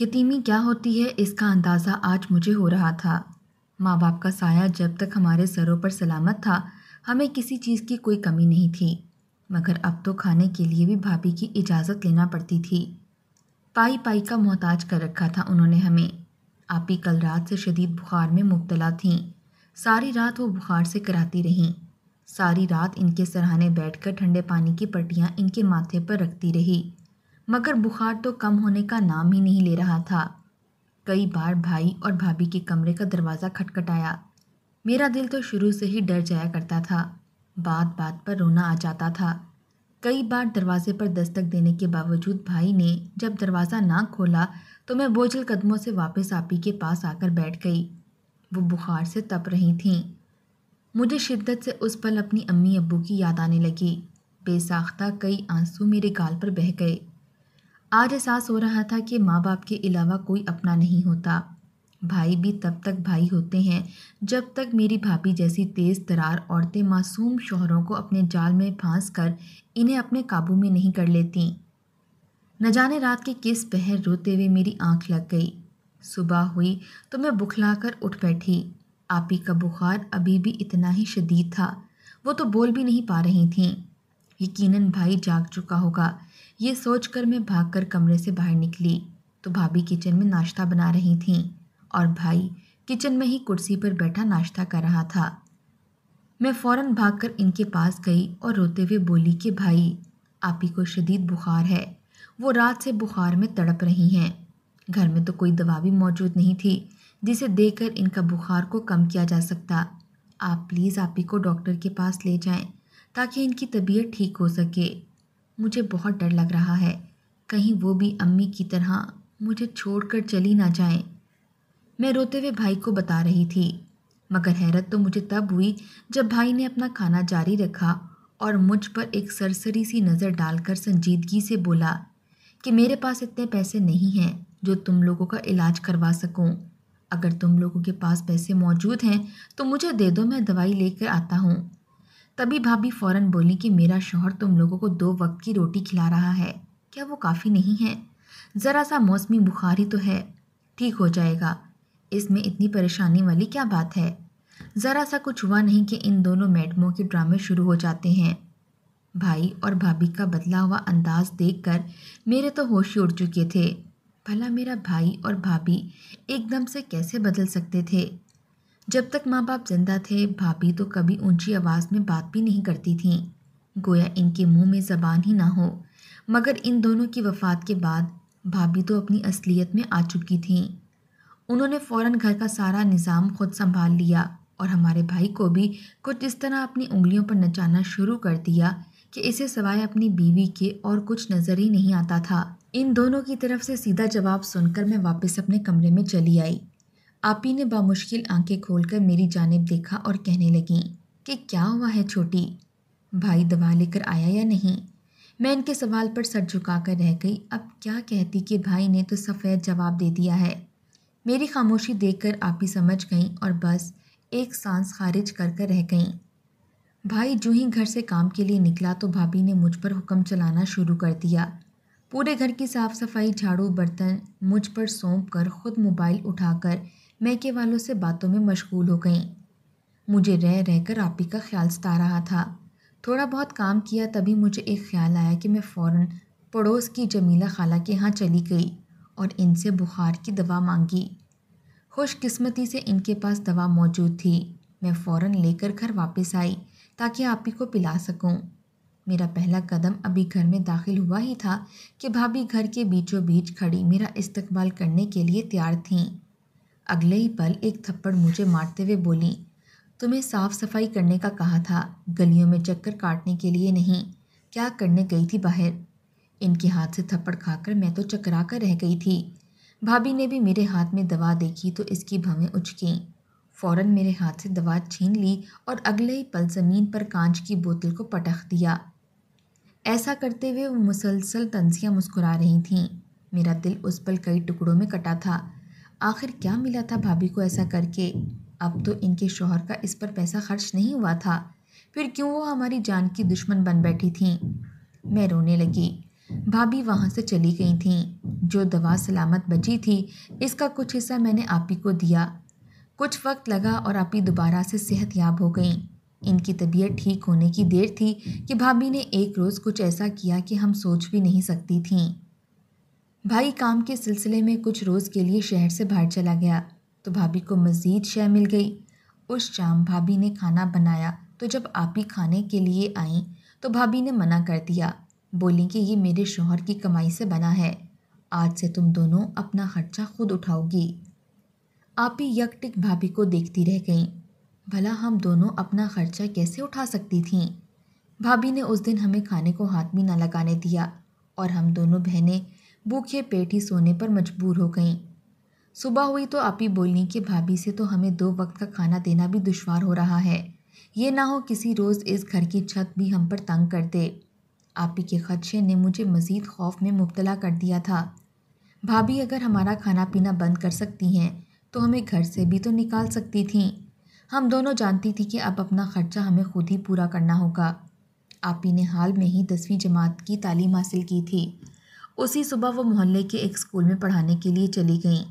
यतीमी क्या होती है इसका अंदाज़ा आज मुझे हो रहा था। माँ बाप का साया जब तक हमारे सरों पर सलामत था हमें किसी चीज़ की कोई कमी नहीं थी, मगर अब तो खाने के लिए भी भाभी की इजाज़त लेना पड़ती थी। पाई पाई का मोहताज कर रखा था उन्होंने हमें। आपी कल रात से शदीद बुखार में मुब्तला थीं। सारी रात वो बुखार से कराती रहीं। सारी रात इनके सरहाने बैठकर ठंडे पानी की पट्टियाँ इनके माथे पर रखती रही, मगर बुखार तो कम होने का नाम ही नहीं ले रहा था। कई बार भाई और भाभी के कमरे का दरवाज़ा खटखटाया। मेरा दिल तो शुरू से ही डर जाया करता था, बात बात पर रोना आ जाता था। कई बार दरवाजे पर दस्तक देने के बावजूद भाई ने जब दरवाज़ा ना खोला तो मैं बोझल कदमों से वापस आपी के पास आकर बैठ गई। वो बुखार से तप रही थीं। मुझे शिद्दत से उस पल अपनी अम्मी अब्बू की याद आने लगी। बेसाख्ता कई आंसू मेरे गाल पर बह गए। आज एहसास हो रहा था कि माँ बाप के अलावा कोई अपना नहीं होता। भाई भी तब तक भाई होते हैं जब तक मेरी भाभी जैसी तेज़ तरार औरतें मासूम शोहरों को अपने जाल में फांस कर इन्हें अपने काबू में नहीं कर लेतीं। न जाने रात के किस पहर रोते हुए मेरी आंख लग गई। सुबह हुई तो मैं बुखला कर उठ बैठी। आपी का बुखार अभी भी इतना ही शदीद था, वो तो बोल भी नहीं पा रही थीं। यकीनन भाई जाग चुका होगा, ये सोच कर मैं भाग कर कमरे से बाहर निकली तो भाभी किचन में नाश्ता बना रही थीं और भाई किचन में ही कुर्सी पर बैठा नाश्ता कर रहा था। मैं फ़ौरन भागकर इनके पास गई और रोते हुए बोली कि भाई आपी को शदीद बुखार है, वो रात से बुखार में तड़प रही हैं। घर में तो कोई दवा भी मौजूद नहीं थी जिसे देकर इनका बुखार को कम किया जा सकता। आप प्लीज़ आपी को डॉक्टर के पास ले जाएं ताकि इनकी तबीयत ठीक हो सके। मुझे बहुत डर लग रहा है कहीं वो भी अम्मी की तरह मुझे छोड़कर चली ना जाएं। मैं रोते हुए भाई को बता रही थी, मगर हैरत तो मुझे तब हुई जब भाई ने अपना खाना जारी रखा और मुझ पर एक सरसरी सी नज़र डालकर संजीदगी से बोला कि मेरे पास इतने पैसे नहीं हैं जो तुम लोगों का इलाज करवा सकूं। अगर तुम लोगों के पास पैसे मौजूद हैं तो मुझे दे दो, मैं दवाई लेकर आता हूं। तभी भाभी फ़ौरन बोली कि मेरा शौहर तुम लोगों को 2 वक्त की रोटी खिला रहा है, क्या वो काफ़ी नहीं है? ज़रा सा मौसमी बुखार ही तो है, ठीक हो जाएगा, इसमें इतनी परेशानी वाली क्या बात है। ज़रा सा कुछ हुआ नहीं कि इन दोनों मैडमों के ड्रामे शुरू हो जाते हैं। भाई और भाभी का बदला हुआ अंदाज़ देखकर मेरे तो होश ही उड़ चुके थे। भला मेरा भाई और भाभी एकदम से कैसे बदल सकते थे। जब तक माँ बाप जिंदा थे भाभी तो कभी ऊंची आवाज़ में बात भी नहीं करती थीं, गोया इनके मुँह में ज़बान ही ना हो। मगर इन दोनों की वफ़ात के बाद भाभी तो अपनी असलियत में आ चुकी थीं। उन्होंने फ़ौरन घर का सारा निज़ाम खुद संभाल लिया और हमारे भाई को भी कुछ इस तरह अपनी उंगलियों पर नचाना शुरू कर दिया कि इसे सवाए अपनी बीवी के और कुछ नज़र ही नहीं आता था। इन दोनों की तरफ से सीधा जवाब सुनकर मैं वापस अपने कमरे में चली आई। आपी ने बामुश्किल आंखें खोलकर मेरी जानिब देखा और कहने लगी कि क्या हुआ है छोटी, भाई दवा लेकर आया या नहीं? मैं इनके सवाल पर सर झुका कर रह गई। अब क्या कहती कि भाई ने तो सफ़ेद जवाब दे दिया है। मेरी खामोशी देखकर आपी समझ गईं और बस एक सांस खारिज करके रह गईं। भाई जो ही घर से काम के लिए निकला तो भाभी ने मुझ पर हुक्म चलाना शुरू कर दिया। पूरे घर की साफ़ सफाई, झाड़ू, बर्तन मुझ पर सौंप कर ख़ुद मोबाइल उठाकर मैके वालों से बातों में मशगूल हो गईं। मुझे रह रहकर आपी का ख्याल सता रहा था। थोड़ा बहुत काम किया तभी मुझे एक ख्याल आया कि मैं फ़ौरन पड़ोस की जमीला खाला के यहाँ चली गई और इनसे बुखार की दवा मांगी। खुशकिस्मती से इनके पास दवा मौजूद थी। मैं फ़ौरन लेकर घर वापस आई ताकि आपी को पिला सकूं। मेरा पहला कदम अभी घर में दाखिल हुआ ही था कि भाभी घर के बीचों बीच खड़ी मेरा इस्तकबाल करने के लिए तैयार थीं। अगले ही पल एक थप्पड़ मुझे मारते हुए बोली, तुम्हें साफ़ सफाई करने का कहा था, गलियों में चक्कर काटने के लिए नहीं, क्या करने गई थी बाहर? इनके हाथ से थप्पड़ खाकर मैं तो चकरा कर रह गई थी। भाभी ने भी मेरे हाथ में दवा देखी तो इसकी भवें उचकीं। फ़ौरन मेरे हाथ से दवा छीन ली और अगले ही पल ज़मीन पर कांच की बोतल को पटक दिया। ऐसा करते हुए वो मुसलसल तंसियाँ मुस्कुरा रही थीं। मेरा दिल उस पल कई टुकड़ों में कटा था। आखिर क्या मिला था भाभी को ऐसा करके? अब तो इनके शौहर का इस पर पैसा खर्च नहीं हुआ था, फिर क्यों वो हमारी जान की दुश्मन बन बैठी थीं। मैं रोने लगी। भाभी वहाँ से चली गई थीं। जो दवा सलामत बची थी इसका कुछ हिस्सा मैंने आपी को दिया। कुछ वक्त लगा और आपी दोबारा से सेहतयाब हो गईं। इनकी तबीयत ठीक होने की देर थी कि भाभी ने एक रोज़ कुछ ऐसा किया कि हम सोच भी नहीं सकती थीं। भाई काम के सिलसिले में कुछ रोज़ के लिए शहर से बाहर चला गया तो भाभी को मज़ीद शय मिल गई। उस शाम भाभी ने खाना बनाया तो जब आपी खाने के लिए आईं तो भाभी ने मना कर दिया। बोलीं कि ये मेरे शौहर की कमाई से बना है, आज से तुम दोनों अपना खर्चा खुद उठाओगी। आपी यकटिक भाभी को देखती रह गईं। भला हम दोनों अपना खर्चा कैसे उठा सकती थीं। भाभी ने उस दिन हमें खाने को हाथ भी ना लगाने दिया और हम दोनों बहनें भूखे पेट ही सोने पर मजबूर हो गईं। सुबह हुई तो आपी बोलीं कि भाभी से तो हमें दो वक्त का खाना देना भी दुश्वार हो रहा है, ये ना हो किसी रोज़ इस घर की छत भी हम पर तंग कर दे। आपी के खदशे ने मुझे मज़ीद खौफ में मुब्तला कर दिया था। भाभी अगर हमारा खाना पीना बंद कर सकती हैं तो हमें घर से भी तो निकाल सकती थीं। हम दोनों जानती थी कि अब अपना ख़र्चा हमें खुद ही पूरा करना होगा। आपी ने हाल में ही 10वीं जमात की तालीम हासिल की थी। उसी सुबह वो मोहल्ले के एक स्कूल में पढ़ाने के लिए चली गईं।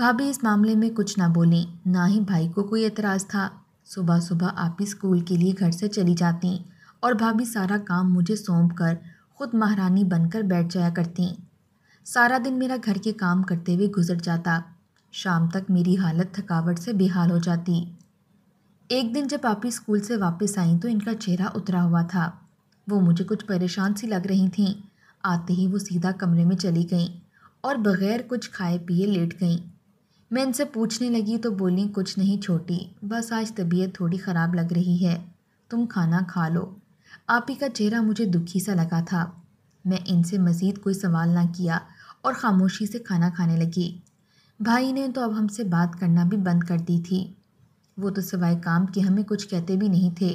भाभी इस मामले में कुछ ना बोलीं, ना ही भाई को कोई एतराज़ था। सुबह सुबह आपी स्कूल के लिए घर से चली जातीं और भाभी सारा काम मुझे सौंप कर ख़ुद महारानी बनकर बैठ जाया करतीं। सारा दिन मेरा घर के काम करते हुए गुजर जाता। शाम तक मेरी हालत थकावट से बेहाल हो जाती। एक दिन जब आपी स्कूल से वापस आईं तो इनका चेहरा उतरा हुआ था। वो मुझे कुछ परेशान सी लग रही थीं। आते ही वो सीधा कमरे में चली गईं और बग़ैर कुछ खाए पिए लेट गईं। मैं इनसे पूछने लगी तो बोलीं, कुछ नहीं छोटी, बस आज तबीयत थोड़ी ख़राब लग रही है, तुम खाना खा लो। आपी का चेहरा मुझे दुखी सा लगा था। मैं इनसे मज़ीद कोई सवाल ना किया और ख़ामोशी से खाना खाने लगी। भाई ने तो अब हमसे बात करना भी बंद कर दी थी। वो तो सिवाय काम के हमें कुछ कहते भी नहीं थे,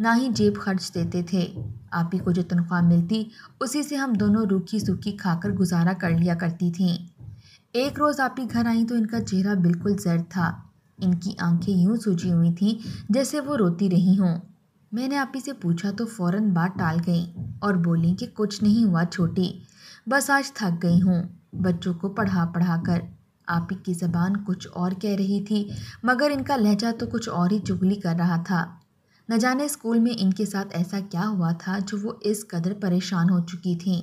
ना ही जेब खर्च देते थे। आपी को जो तनख्वाह मिलती उसी से हम दोनों रूखी सूखी खाकर गुजारा कर लिया करती थीं। एक रोज़ आपी घर आई तो इनका चेहरा बिल्कुल जर्द था। इनकी आंखें यूं सूजी हुई थीं जैसे वो रोती रही हों। मैंने आपी से पूछा तो फ़ौरन बात टाल गईं और बोलीं कि कुछ नहीं हुआ छोटी, बस आज थक गई हूँ बच्चों को पढ़ा पढ़ा कर। आपी की ज़बान कुछ और कह रही थी मगर इनका लहजा तो कुछ और ही चुगली कर रहा था। न जाने स्कूल में इनके साथ ऐसा क्या हुआ था जो वो इस कदर परेशान हो चुकी थीं।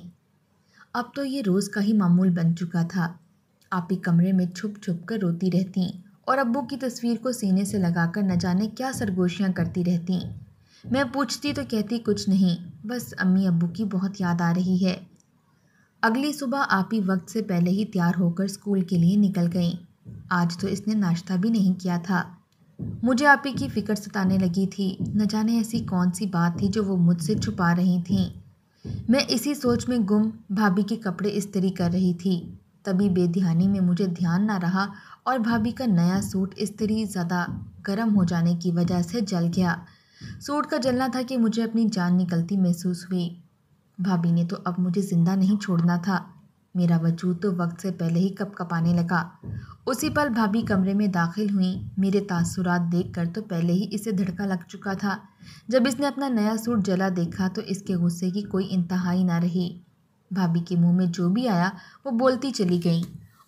अब तो ये रोज़ का ही मामूल बन चुका था। आपी कमरे में छुप छुप कर रोती रहतीं और अब्बू की तस्वीर को सीने से लगाकर न जाने क्या सरगोशियाँ करती रहतीं। मैं पूछती तो कहती कुछ नहीं, बस अम्मी अब्बू की बहुत याद आ रही है। अगली सुबह आपी वक्त से पहले ही तैयार होकर स्कूल के लिए निकल गईं। आज तो इसने नाश्ता भी नहीं किया था। मुझे आपी की फ़िक्र सताने लगी थी। न जाने ऐसी कौन सी बात थी जो वो मुझसे छुपा रही थीं। मैं इसी सोच में गुम भाभी के कपड़े इस्त्री कर रही थी। तभी बेध्यानी में मुझे ध्यान ना रहा और भाभी का नया सूट इस्त्री ज़्यादा गर्म हो जाने की वजह से जल गया। सूट का जलना था कि मुझे अपनी जान निकलती महसूस हुई। भाभी ने तो अब मुझे ज़िंदा नहीं छोड़ना था। मेरा वजूद तो वक्त से पहले ही कपकपाने लगा। उसी पल भाभी कमरे में दाखिल हुईं। मेरे तासुरात देखकर तो पहले ही इसे धड़का लग चुका था। जब इसने अपना नया सूट जला देखा तो इसके गुस्से की कोई इंतहा ही ना रही। भाभी के मुंह में जो भी आया वो बोलती चली गईं।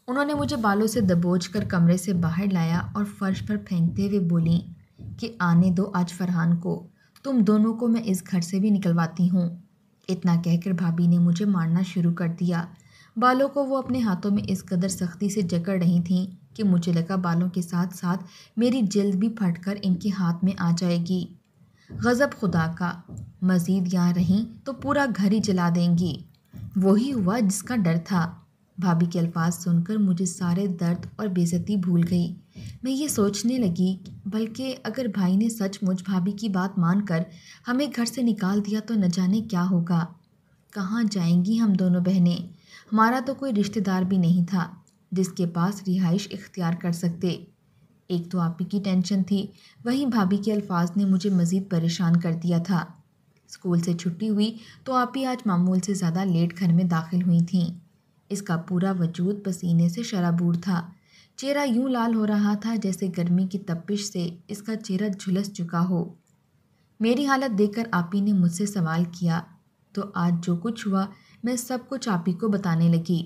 उन्होंने मुझे बालों से दबोचकर कमरे से बाहर लाया और फर्श पर फेंकते हुए बोलीं कि आने दो आज फरहान को, तुम दोनों को मैं इस घर से भी निकलवाती हूँ। इतना कहकर भाभी ने मुझे मारना शुरू कर दिया। बालों को वो अपने हाथों में इस कदर सख्ती से जकड़ रही थीं कि मुझे लगा बालों के साथ साथ मेरी जिल्द भी फटकर इनके हाथ में आ जाएगी। गज़ब खुदा का, मज़ीद यहाँ रहीं तो पूरा घर ही जला देंगी। वही हुआ जिसका डर था। भाभी के अल्फाज सुनकर मुझे सारे दर्द और बेइज्जती भूल गई। मैं ये सोचने लगी बल्कि अगर भाई ने सचमुच भाभी की बात मानकर हमें घर से निकाल दिया तो न जाने क्या होगा। कहाँ जाएंगी हम दोनों बहनें। हमारा तो कोई रिश्तेदार भी नहीं था जिसके पास रिहाइश इख्तियार कर सकते। एक तो आपी की टेंशन थी, वहीं भाभी के अल्फाज ने मुझे मज़ीद परेशान कर दिया था। स्कूल से छुट्टी हुई तो आपी आज मामूल से ज़्यादा लेट घर में दाखिल हुई थीं। इसका पूरा वजूद पसीने से शराबूर था। चेहरा यूं लाल हो रहा था जैसे गर्मी की तपिश से इसका चेहरा झुलस चुका हो। मेरी हालत देखकर आपी ने मुझसे सवाल किया तो आज जो कुछ हुआ मैं सब कुछ आप ही को बताने लगी।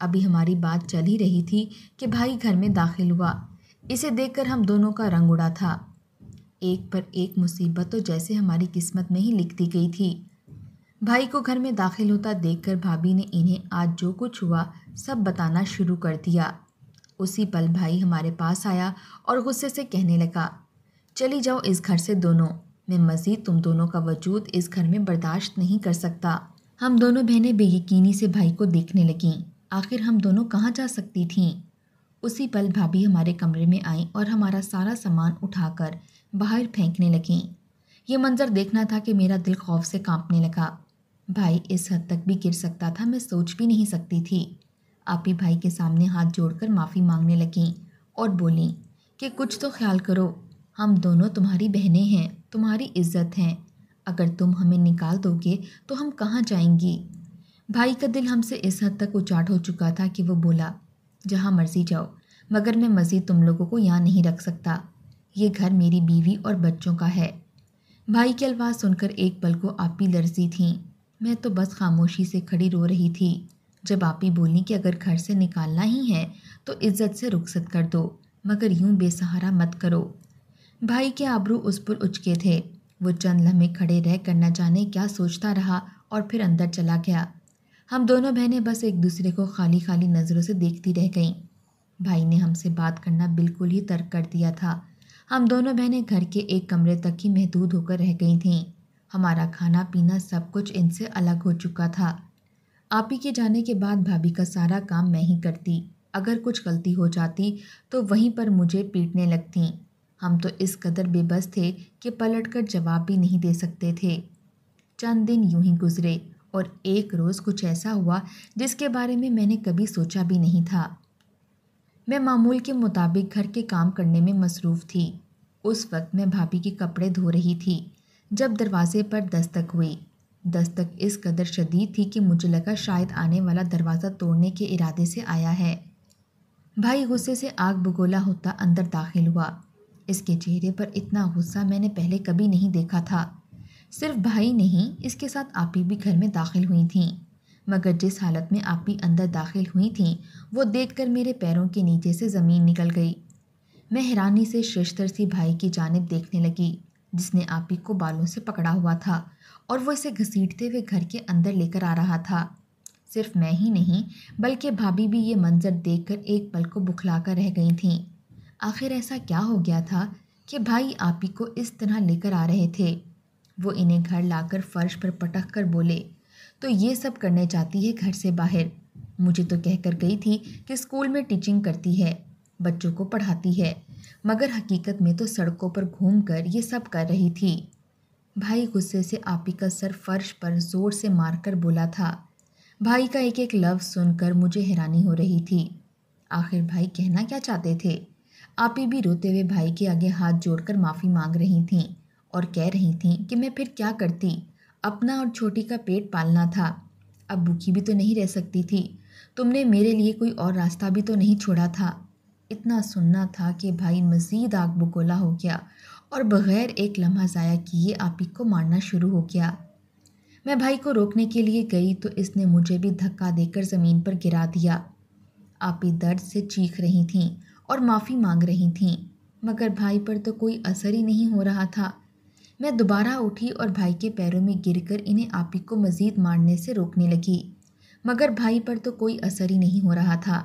अभी हमारी बात चल ही रही थी कि भाई घर में दाखिल हुआ। इसे देखकर हम दोनों का रंग उड़ा था। एक पर एक मुसीबत तो जैसे हमारी किस्मत में ही लिख दी गई थी। भाई को घर में दाखिल होता देखकर भाभी ने इन्हें आज जो कुछ हुआ सब बताना शुरू कर दिया। उसी पल भाई हमारे पास आया और गुस्से से कहने लगा, चली जाओ इस घर से दोनों, मैं मज़ीद तुम दोनों का वजूद इस घर में बर्दाश्त नहीं कर सकता। हम दोनों बहनें बेयकीनी से भाई को देखने लगीं। आखिर हम दोनों कहाँ जा सकती थीं। उसी पल भाभी हमारे कमरे में आईं और हमारा सारा सामान उठाकर बाहर फेंकने लगीं। ये मंज़र देखना था कि मेरा दिल खौफ से कांपने लगा। भाई इस हद तक भी गिर सकता था, मैं सोच भी नहीं सकती थी। आपी भाई के सामने हाथ जोड़कर माफ़ी मांगने लगीं और बोलीं कि कुछ तो ख्याल करो, हम दोनों तुम्हारी बहनें हैं, तुम्हारी इज्जत हैं, अगर तुम हमें निकाल दोगे तो हम कहाँ जाएंगी। भाई का दिल हमसे इस हद तक उचाट हो चुका था कि वो बोला, जहाँ मर्जी जाओ मगर मैं मज़ीद तुम लोगों को यहाँ नहीं रख सकता। ये घर मेरी बीवी और बच्चों का है। भाई के अल्फाज सुनकर एक पल को आपी लरजी थीं। मैं तो बस खामोशी से खड़ी रो रही थी जब आपी बोलीं कि अगर घर से निकालना ही है तो इज्जत से रुखसत कर दो, मगर यूं बेसहारा मत करो। भाई के आबरू उस पर उचके थे। वो चंद लम्हे खड़े रहकर न जाने क्या सोचता रहा और फिर अंदर चला गया। हम दोनों बहनें बस एक दूसरे को खाली खाली नज़रों से देखती रह गईं। भाई ने हमसे बात करना बिल्कुल ही तर्क कर दिया था। हम दोनों बहनें घर के एक कमरे तक ही महदूद होकर रह गई थीं। हमारा खाना पीना सब कुछ इनसे अलग हो चुका था। आपी के जाने के बाद भाभी का सारा काम मैं ही करती। अगर कुछ गलती हो जाती तो वहीं पर मुझे पीटने लगतीं। हम तो इस कदर बेबस थे कि पलटकर जवाब भी नहीं दे सकते थे। चंद दिन यूं ही गुजरे और एक रोज़ कुछ ऐसा हुआ जिसके बारे में मैंने कभी सोचा भी नहीं था। मैं मामूल के मुताबिक घर के काम करने में मसरूफ़ थी। उस वक्त मैं भाभी के कपड़े धो रही थी जब दरवाजे पर दस्तक हुई। दस्तक इस कदर शदीद थी कि मुझे लगा शायद आने वाला दरवाज़ा तोड़ने के इरादे से आया है। भाई गुस्से से आग बगोला होता अंदर दाखिल हुआ। इसके चेहरे पर इतना गुस्सा मैंने पहले कभी नहीं देखा था। सिर्फ भाई नहीं, इसके साथ आपी भी घर में दाखिल हुई थीं। मगर जिस हालत में आपी अंदर दाखिल हुई थीं वो देखकर मेरे पैरों के नीचे से ज़मीन निकल गई। मैं हैरानी से शशतर सी भाई की जानिब देखने लगी जिसने आपी को बालों से पकड़ा हुआ था और वो इसे घसीटते हुए घर के अंदर लेकर आ रहा था। सिर्फ मैं ही नहीं बल्कि भाभी भी ये मंजर देखकर एक पल को बुखला कर रह गई थीं। आखिर ऐसा क्या हो गया था कि भाई आपी को इस तरह लेकर आ रहे थे। वो इन्हें घर लाकर फर्श पर पटक कर बोले तो ये सब करने जाती है घर से बाहर। मुझे तो कहकर गई थी कि स्कूल में टीचिंग करती है, बच्चों को पढ़ाती है, मगर हकीकत में तो सड़कों पर घूमकर ये सब कर रही थी। भाई गुस्से से आपी का सर फर्श पर ज़ोर से मारकर बोला था। भाई का एक एक लफ्ज़ सुनकर मुझे हैरानी हो रही थी। आखिर भाई कहना क्या चाहते थे। आपी भी रोते हुए भाई के आगे हाथ जोड़कर माफ़ी मांग रही थीं और कह रही थीं कि मैं फिर क्या करती, अपना और छोटी का पेट पालना था, अब भूखी भी तो नहीं रह सकती थी, तुमने मेरे लिए कोई और रास्ता भी तो नहीं छोड़ा था। इतना सुनना था कि भाई मज़ीद आग बगोला हो गया और बग़ैर एक लम्हा ज़ाया किए आपी को मारना शुरू हो गया। मैं भाई को रोकने के लिए गई तो इसने मुझे भी धक्का देकर ज़मीन पर गिरा दिया। आपी दर्द से चीख रही थीं और माफ़ी मांग रही थीं, मगर भाई पर तो कोई असर ही नहीं हो रहा था। मैं दोबारा उठी और भाई के पैरों में गिरकर इन्हें आपी को मज़ीद मारने से रोकने लगी, मगर भाई पर तो कोई असर ही नहीं हो रहा था।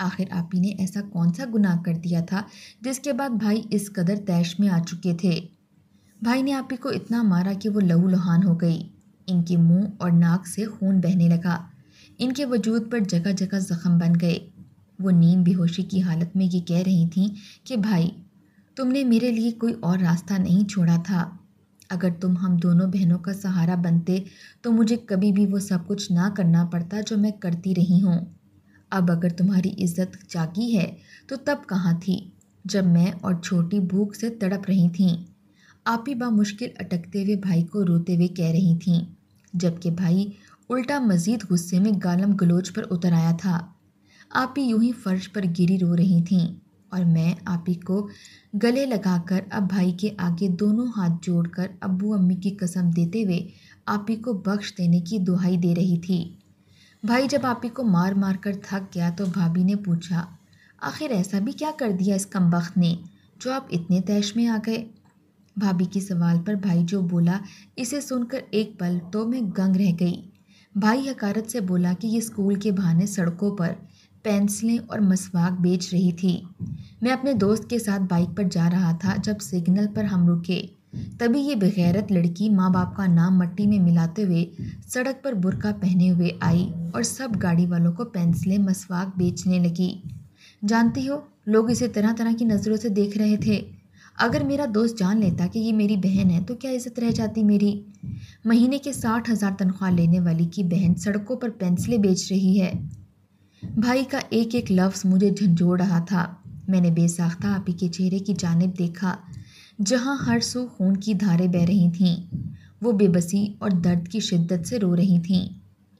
आखिर आपी ने ऐसा कौन सा गुनाह कर दिया था जिसके बाद भाई इस कदर तैश में आ चुके थे। भाई ने आपी को इतना मारा कि वो लहू लुहान हो गई। इनके मुंह और नाक से खून बहने लगा। इनके वजूद पर जगह जगह ज़ख्म बन गए। वो नीम बेहोशी की हालत में ये कह रही थीं कि भाई तुमने मेरे लिए कोई और रास्ता नहीं छोड़ा था, अगर तुम हम दोनों बहनों का सहारा बनते तो मुझे कभी भी वो सब कुछ ना करना पड़ता जो मैं करती रही हूँ। अब अगर तुम्हारी इज्जत जागी है तो तब कहाँ थी जब मैं और छोटी भूख से तड़प रही थीं। आपी बामुश्किल अटकते हुए भाई को रोते हुए कह रही थीं, जबकि भाई उल्टा मज़ीद गुस्से में गालम गलोच पर उतर आया था। आपी यूं ही फर्श पर गिरी रो रही थीं और मैं आपी को गले लगाकर अब भाई के आगे दोनों हाथ जोड़कर अब्बू अम्मी की कसम देते हुए आपी को बख्श देने की दुहाई दे रही थी। भाई जब आपी को मार मार कर थक गया तो भाभी ने पूछा, आखिर ऐसा भी क्या कर दिया इस कमबख्त ने जो आप इतने तैश में आ गए। भाभी के सवाल पर भाई जो बोला इसे सुनकर एक पल तो मैं गंग रह गई। भाई हकारत से बोला कि ये स्कूल के बहाने सड़कों पर पेंसिलें और मसवाक बेच रही थी। मैं अपने दोस्त के साथ बाइक पर जा रहा था जब सिग्नल पर हम रुके। तभी ये बेगैरत लड़की माँ बाप का नाम मट्टी में मिलाते हुए सड़क पर बुर्का पहने हुए आई और सब गाड़ी वालों को पेंसिलें मसवाक बेचने लगी। जानती हो, लोग इसे तरह तरह की नज़रों से देख रहे थे। अगर मेरा दोस्त जान लेता कि ये मेरी बहन है तो क्या इज्जत रह जाती मेरी। महीने के 60,000 तनख्वाह लेने वाली की बहन सड़कों पर पेंसिलें बेच रही है। भाई का एक एक लफ्ज़ मुझे झंझोड़ रहा था। मैंने बेसाख्ता आपी के चेहरे की जानिब देखा जहाँ हर सू खून की धारें बह रही थीं। वो बेबसी और दर्द की शिद्दत से रो रही थीं।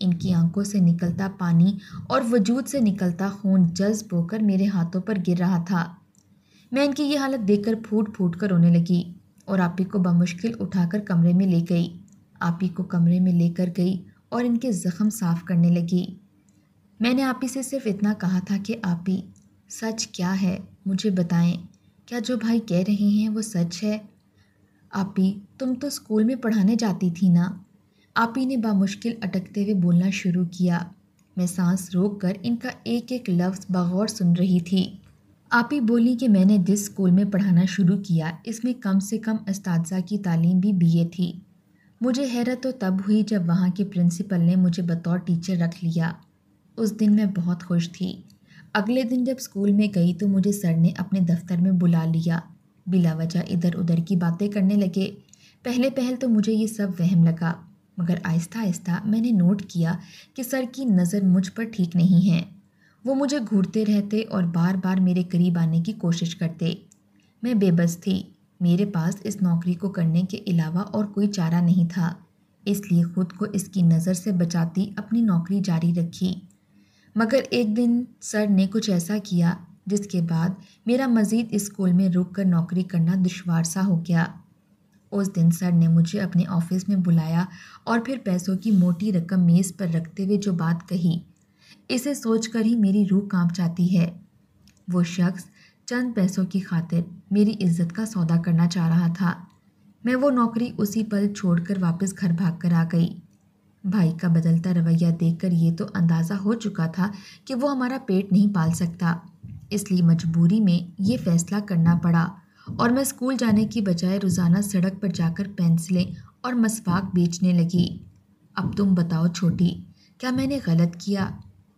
इनकी आंखों से निकलता पानी और वजूद से निकलता खून जज्ब होकर मेरे हाथों पर गिर रहा था। मैं इनकी ये हालत देखकर फूट फूट कर रोने लगी और आपी को बमुश्किल उठाकर कमरे में ले गई। आपी को कमरे में लेकर गई और इनके ज़ख्म साफ़ करने लगी। मैंने आपी से सिर्फ इतना कहा था कि आपी, सच क्या है मुझे बताएं, क्या जो भाई कह रहे हैं वो सच है। आपी, तुम तो स्कूल में पढ़ाने जाती थी ना। आपी ने बामुश्किल अटकते हुए बोलना शुरू किया। मैं सांस रोककर इनका एक एक लफ्ज़ बगौर सुन रही थी। आपी बोली कि मैंने जिस स्कूल में पढ़ाना शुरू किया इसमें कम से कम उस्तादजा की तालीम भी BA थी। मुझे हैरत तो तब हुई जब वहाँ के प्रिंसिपल ने मुझे बतौर टीचर रख लिया। उस दिन मैं बहुत खुश थी। अगले दिन जब स्कूल में गई तो मुझे सर ने अपने दफ्तर में बुला लिया। बिलावजह इधर उधर की बातें करने लगे। पहले पहल तो मुझे ये सब वहम लगा, मगर आहिस्ता आहिस्ता मैंने नोट किया कि सर की नज़र मुझ पर ठीक नहीं है। वो मुझे घूरते रहते और बार बार मेरे करीब आने की कोशिश करते। मैं बेबस थी। मेरे पास इस नौकरी को करने के अलावा और कोई चारा नहीं था, इसलिए ख़ुद को इसकी नज़र से बचाती अपनी नौकरी जारी रखी। मगर एक दिन सर ने कुछ ऐसा किया जिसके बाद मेरा मज़ीद इस स्कूल में रुक कर नौकरी करना दुश्वार सा हो गया। उस दिन सर ने मुझे अपने ऑफ़िस में बुलाया और फिर पैसों की मोटी रकम मेज़ पर रखते हुए जो बात कही, इसे सोचकर ही मेरी रूह कांप जाती है। वो शख्स चंद पैसों की खातिर मेरी इज्जत का सौदा करना चाह रहा था। मैं वो नौकरी उसी पल छोड़कर वापस घर भाग कर आ गई। भाई का बदलता रवैया देखकर ये तो अंदाज़ा हो चुका था कि वो हमारा पेट नहीं पाल सकता, इसलिए मजबूरी में ये फ़ैसला करना पड़ा और मैं स्कूल जाने की बजाय रोज़ाना सड़क पर जाकर पेंसिलें और मसवाक बेचने लगी। अब तुम बताओ छोटी, क्या मैंने गलत किया।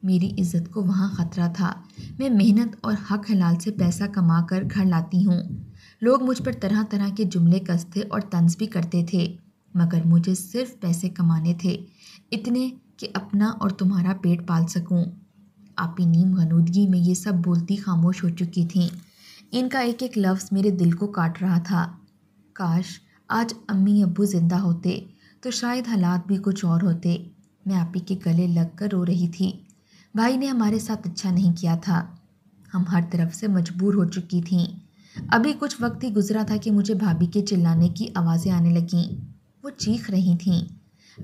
मेरी इज़्ज़त को वहाँ ख़तरा था। मैं मेहनत और हक हलाल से पैसा कमा कर घर लाती हूँ। लोग मुझ पर तरह तरह के जुमले कसते और तंज भी करते थे, मगर मुझे सिर्फ पैसे कमाने थे, इतने कि अपना और तुम्हारा पेट पाल सकूँ। आपी नीम गनूदगी में ये सब बोलती खामोश हो चुकी थीं। इनका एक एक लफ्ज़ मेरे दिल को काट रहा था। काश आज अम्मी अब्बू ज़िंदा होते तो शायद हालात भी कुछ और होते। मैं आपी के गले लग कर रो रही थी। भाई ने हमारे साथ अच्छा नहीं किया था। हम हर तरफ से मजबूर हो चुकी थीं। अभी कुछ वक्त ही गुजरा था कि मुझे भाभी के चिल्लाने की आवाज़ें आने लगीं। वो चीख रही थीं।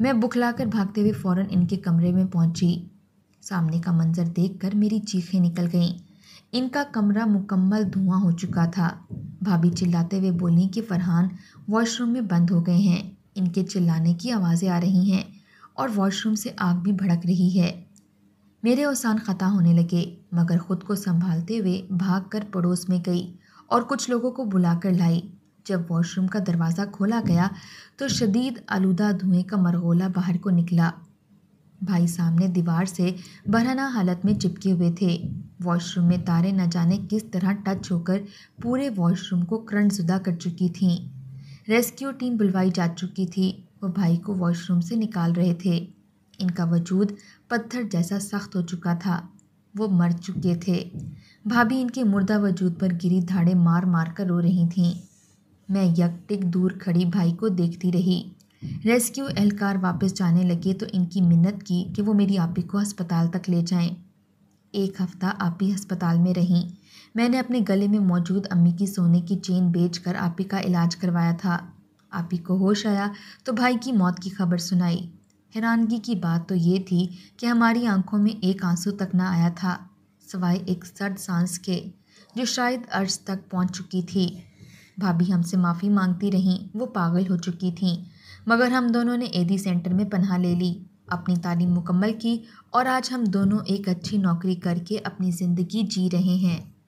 मैं बुखलाकर भागते हुए फ़ौरन इनके कमरे में पहुंची। सामने का मंजर देखकर मेरी चीखें निकल गईं। इनका कमरा मुकम्मल धुआं हो चुका था। भाभी चिल्लाते हुए बोलीं कि फरहान वॉशरूम में बंद हो गए हैं, इनके चिल्लाने की आवाज़ें आ रही हैं और वॉशरूम से आग भी भड़क रही है। मेरे औसान ख़ता होने लगे, मगर ख़ुद को संभालते हुए भागकर पड़ोस में गई और कुछ लोगों को बुलाकर लाई। जब वॉशरूम का दरवाज़ा खोला गया तो शदीद आलूदा धुएं का मरगोला बाहर को निकला। भाई सामने दीवार से बरहना हालत में चिपके हुए थे। वॉशरूम में तारे न जाने किस तरह टच होकर पूरे वॉशरूम को करंटजुदा कर चुकी थीं। रेस्क्यू टीम बुलवाई जा चुकी थी। वो भाई को वॉशरूम से निकाल रहे थे। इनका वजूद पत्थर जैसा सख्त हो चुका था। वो मर चुके थे। भाभी इनके मुर्दा वजूद पर गिरी धाड़े मार मार कर रो रही थीं। मैं यकटिक दूर खड़ी भाई को देखती रही। रेस्क्यू एहलकार वापस जाने लगे तो इनकी मिन्नत की कि वो मेरी आपी को अस्पताल तक ले जाएं। एक हफ़्ता आपी अस्पताल में रहीं। मैंने अपने गले में मौजूद अम्मी की सोने की चेन बेचकर आपी का इलाज करवाया था। आपी को होश आया तो भाई की मौत की खबर सुनाई। हैरानगी की बात तो ये थी कि हमारी आंखों में एक आंसू तक ना आया था, सिवाय एक सर्द सांस के जो शायद अर्श तक पहुंच चुकी थी। भाभी हमसे माफ़ी मांगती रहीं, वो पागल हो चुकी थीं, मगर हम दोनों ने एडी सेंटर में पनाह ले ली, अपनी तालीम मुकम्मल की और आज हम दोनों एक अच्छी नौकरी करके अपनी ज़िंदगी जी रहे हैं।